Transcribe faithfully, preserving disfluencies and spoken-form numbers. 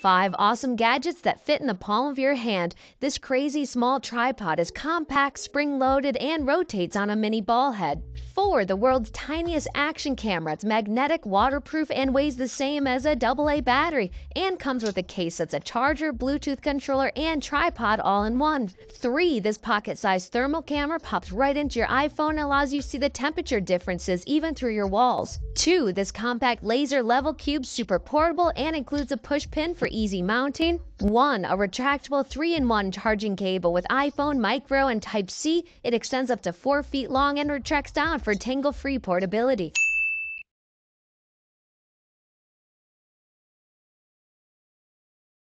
Five awesome gadgets that fit in the palm of your hand. This crazy small tripod is compact, spring-loaded, and rotates on a mini ball head. Four, the world's tiniest action camera. It's magnetic, waterproof, and weighs the same as a double A battery, and comes with a case that's a charger, Bluetooth controller, and tripod all in one. Three, this pocket-sized thermal camera pops right into your iPhone and allows you to see the temperature differences even through your walls. Two, this compact laser-level cube's super portable and includes a push pin for easy mounting. One, a retractable three in one charging cable with iPhone, micro, and type C. It extends up to four feet long and retracts down for tangle-free portability.